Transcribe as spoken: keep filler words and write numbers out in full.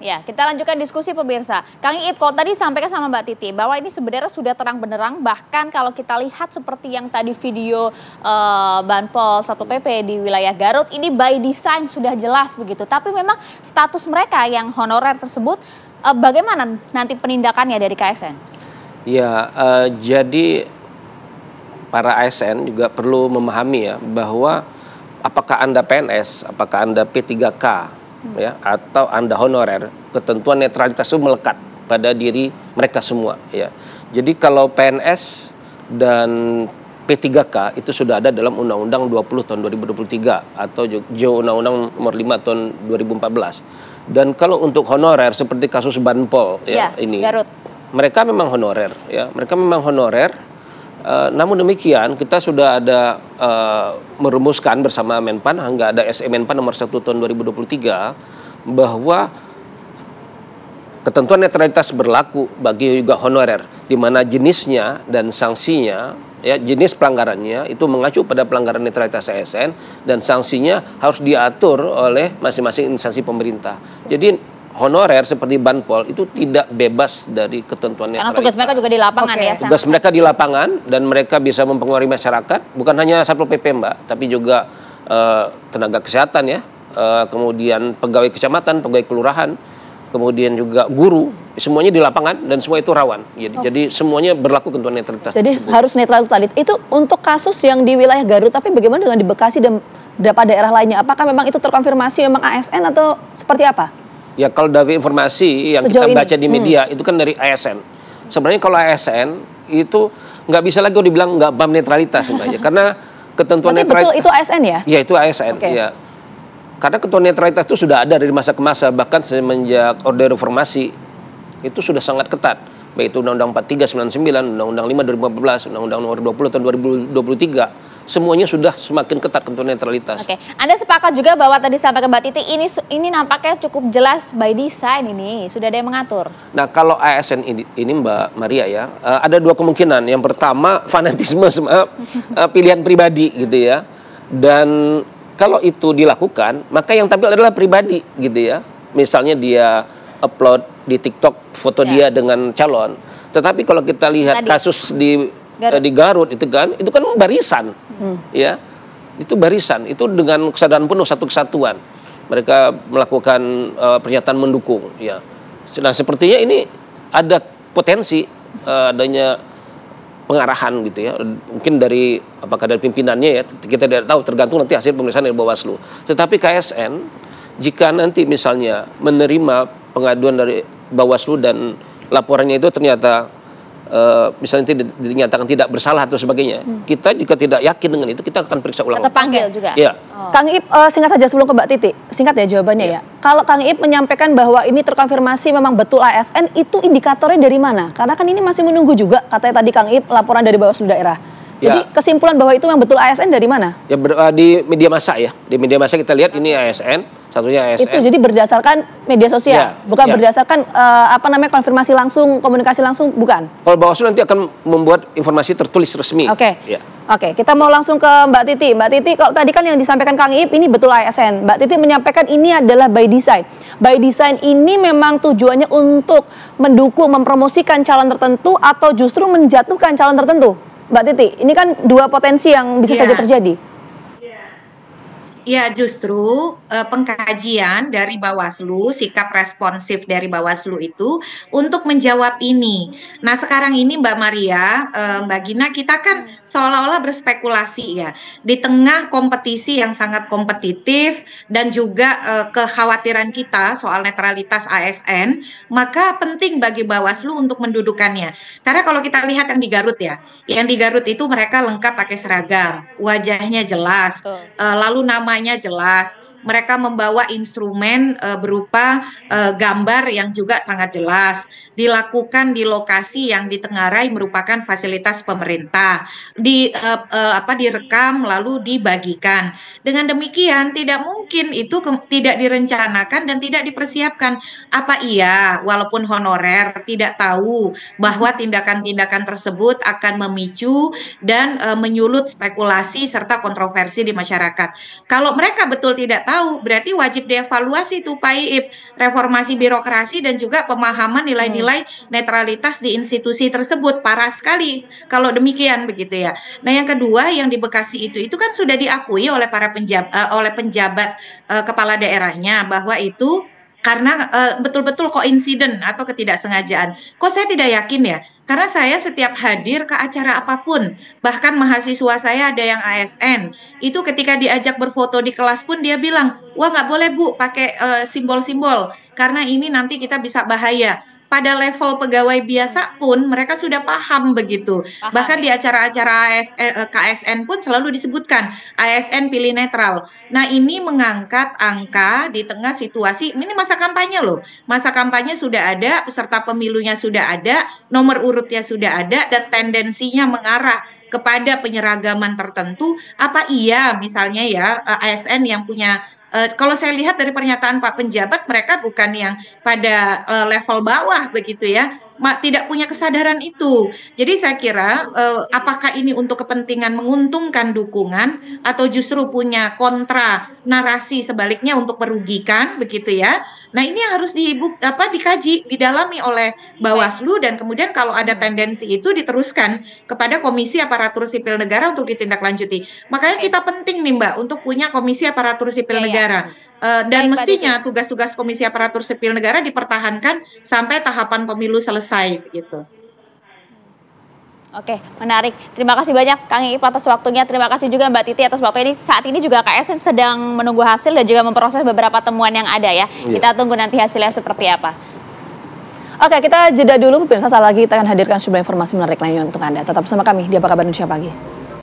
Ya, kita lanjutkan diskusi pemirsa. Kang Iip, kalau tadi sampaikan sama Mbak Titi bahwa ini sebenarnya sudah terang benderang, bahkan kalau kita lihat seperti yang tadi video uh, Banpol Satpol P P di wilayah Garut, ini by design sudah jelas begitu. Tapi memang status mereka yang honorer tersebut uh, bagaimana nanti penindakannya dari K S N? Ya, uh, jadi para A S N juga perlu memahami ya bahwa apakah Anda P N S, apakah Anda P tiga K, ya, atau Anda honorer, ketentuan netralitas itu melekat pada diri mereka semua, ya. Jadi kalau P N S dan P tiga K itu sudah ada dalam Undang-Undang dua puluh tahun dua ribu dua puluh tiga atau Undang-Undang nomor lima tahun dua ribu empat belas. Dan kalau untuk honorer seperti kasus Banpol ya, ya ini Garut, mereka memang honorer ya, mereka memang honorer. Uh, namun demikian kita sudah ada uh, merumuskan bersama Menpan hingga ada S M E N Pan nomor satu tahun dua ribu dua puluh tiga bahwa ketentuan netralitas berlaku bagi juga honorer, di mana jenisnya dan sanksinya ya, jenis pelanggarannya itu mengacu pada pelanggaran netralitas A S N dan sanksinya harus diatur oleh masing-masing instansi pemerintah. Jadi honorer seperti Banpol itu tidak bebas dari ketentuan netralitas. Karena tugas mereka juga di lapangan okay. ya. Tugas mereka di lapangan dan mereka bisa mempengaruhi masyarakat, bukan hanya Satpol P P Mbak, tapi juga uh, tenaga kesehatan ya, uh, kemudian pegawai kecamatan, pegawai kelurahan, kemudian juga guru, semuanya di lapangan dan semua itu rawan. Jadi, okay. jadi semuanya berlaku ketentuan netralitas. Jadi tersebut. harus netralitas tadi. Itu untuk kasus yang di wilayah Garut, tapi bagaimana dengan di Bekasi dan beberapa daerah lainnya? Apakah memang itu terkonfirmasi memang A S N atau seperti apa? Ya kalau dari informasi yang Sejauh kita baca ini. di media hmm. itu kan dari A S N. Sebenarnya kalau A S N itu nggak bisa lagi dibilang nggak paham netralitas sebenarnya. Karena ketentuan Berarti netralitas betul, itu A S N ya? Ya itu A S N. Okay. Ya. Karena ketentuan netralitas itu sudah ada dari masa ke masa, bahkan semenjak Orde Reformasi itu sudah sangat ketat. Baik itu Undang-Undang empat tiga sembilan sembilan, Undang-Undang lima dua ribu empat belas, Undang-Undang nomor dua puluh tahun dua ribu dua puluh tiga. Semuanya sudah semakin ketat ketentuan netralitas. Oke, Anda sepakat juga bahwa tadi sampai ke Mbak Titi ini ini nampaknya cukup jelas by design ini sudah ada yang mengatur. Nah kalau A S N ini, ini Mbak Maria ya uh, ada dua kemungkinan. Yang pertama fanatisme uh, pilihan pribadi gitu ya. Dan kalau itu dilakukan maka yang tampil adalah pribadi gitu ya. Misalnya dia upload di TikTok foto ya. dia dengan calon. Tetapi kalau kita lihat tadi. kasus di Garut. di Garut itu kan itu kan barisan hmm. ya itu barisan itu dengan kesadaran penuh satu kesatuan mereka melakukan uh, pernyataan mendukung ya. Nah sepertinya ini ada potensi uh, adanya pengarahan gitu ya, mungkin dari apakah dari pimpinannya ya, kita tidak tahu, tergantung nanti hasil pemeriksaan dari Bawaslu. Tetapi K S N jika nanti misalnya menerima pengaduan dari Bawaslu dan laporannya itu ternyata Uh, misalnya tidak, dinyatakan tidak bersalah atau sebagainya, hmm. kita jika tidak yakin dengan itu kita akan periksa ulang. Atau panggil juga. Ya. Oh. Kang Iip, uh, singkat saja sebelum ke Mbak Titi, singkat ya jawabannya ya. ya. Kalau Kang Iip menyampaikan bahwa ini terkonfirmasi memang betul A S N, itu indikatornya dari mana? Karena kan ini masih menunggu juga katanya tadi Kang Iip laporan dari Bawaslu daerah. Jadi ya. kesimpulan bahwa itu yang betul A S N dari mana? Ya ber, uh, di media massa ya, di media massa kita lihat ini A S N. Satunya A S N. Itu jadi berdasarkan media sosial, ya, bukan ya. berdasarkan uh, apa namanya konfirmasi langsung, komunikasi langsung, bukan? Kalau Bawaslu nanti akan membuat informasi tertulis resmi. Oke, okay. ya. oke. Okay. Kita mau langsung ke Mbak Titi. Mbak Titi, kalau tadi kan yang disampaikan Kang Iip ini betul A S N. Mbak Titi menyampaikan ini adalah by design. By design ini memang tujuannya untuk mendukung, mempromosikan calon tertentu atau justru menjatuhkan calon tertentu, Mbak Titi. Ini kan dua potensi yang bisa ya. saja terjadi. Ya justru eh, pengkajian dari Bawaslu, sikap responsif dari Bawaslu itu untuk menjawab ini. Nah sekarang ini Mbak Maria, eh, Mbak Gina, kita kan seolah-olah berspekulasi ya di tengah kompetisi yang sangat kompetitif dan juga eh, kekhawatiran kita soal netralitas A S N, maka penting bagi Bawaslu untuk mendudukannya. Karena kalau kita lihat yang di Garut ya, yang di Garut itu mereka lengkap pakai seragam, wajahnya jelas, eh, lalu nama namanya jelas, mereka membawa instrumen e, berupa e, gambar yang juga sangat jelas, dilakukan di lokasi yang ditengarai merupakan fasilitas pemerintah, di e, e, apa direkam lalu dibagikan. Dengan demikian tidak mungkin itu ke, tidak direncanakan dan tidak dipersiapkan. Apa iya walaupun honorer tidak tahu bahwa tindakan-tindakan tersebut akan memicu dan e, menyulut spekulasi serta kontroversi di masyarakat. Kalau mereka betul tidak tahu, berarti wajib dievaluasi itu Pak Iib, reformasi birokrasi dan juga pemahaman nilai-nilai netralitas di institusi tersebut. Parah sekali kalau demikian begitu ya. Nah yang kedua yang di Bekasi itu itu kan sudah diakui oleh para penjabat, uh, oleh penjabat uh, kepala daerahnya bahwa itu karena betul-betul uh, koinsiden atau ketidaksengajaan. Kok saya tidak yakin ya? Karena saya setiap hadir ke acara apapun, bahkan mahasiswa saya ada yang A S N, itu ketika diajak berfoto di kelas pun dia bilang, wah nggak boleh Bu pakai simbol-simbol, uh, karena ini nanti kita bisa bahaya. Pada level pegawai biasa pun mereka sudah paham begitu. Paham. Bahkan di acara-acara K S N pun selalu disebutkan A S N pilih netral. Nah ini mengangkat angka di tengah situasi, ini masa kampanye loh. Masa kampanye sudah ada, peserta pemilunya sudah ada, nomor urutnya sudah ada, dan tendensinya mengarah kepada penyeragaman tertentu. Apa iya misalnya ya A S N yang punya, Uh, kalau saya lihat dari pernyataan Pak Penjabat, mereka bukan yang pada uh, level bawah begitu ya, Ma, tidak punya kesadaran itu. Jadi saya kira uh, apakah ini untuk kepentingan menguntungkan dukungan atau justru punya kontra narasi sebaliknya untuk merugikan begitu ya. Nah ini yang harus dibuk, apa, dikaji, didalami oleh Bawaslu dan kemudian kalau ada tendensi itu diteruskan kepada Komisi Aparatur Sipil Negara untuk ditindaklanjuti. Makanya kita penting nih Mbak untuk punya Komisi Aparatur Sipil ya, ya. Negara. Uh, dan baik, mestinya tugas-tugas Komisi Aparatur Sipil Negara dipertahankan sampai tahapan pemilu selesai gitu. Oke, menarik. Terima kasih banyak Kang Iip atas waktunya. Terima kasih juga Mbak Titi atas waktunya. Ini saat ini juga K A S N sedang menunggu hasil dan juga memproses beberapa temuan yang ada ya. Yeah. Kita tunggu nanti hasilnya seperti apa. Oke, kita jeda dulu pemirsa, saat lagi kita akan hadirkan sejumlah informasi menarik lainnya untuk Anda. Tetap bersama kami di Apa Kabar Nusya Pagi.